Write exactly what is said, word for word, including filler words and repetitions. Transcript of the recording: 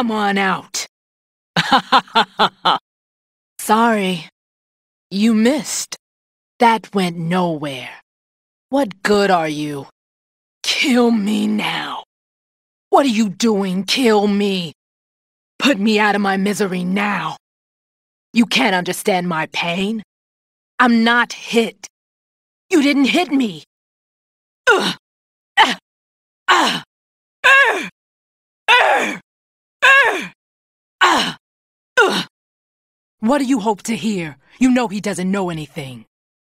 Come on out. Sorry. You missed. That went nowhere. What good are you? Kill me now. What are you doing? Kill me. Put me out of my misery now. You can't understand my pain. I'm not hit. You didn't hit me. Ugh. Ah. Ah. Urgh. Urgh. Urgh. Ah. Ugh. What do you hope to hear? You know he doesn't know anything.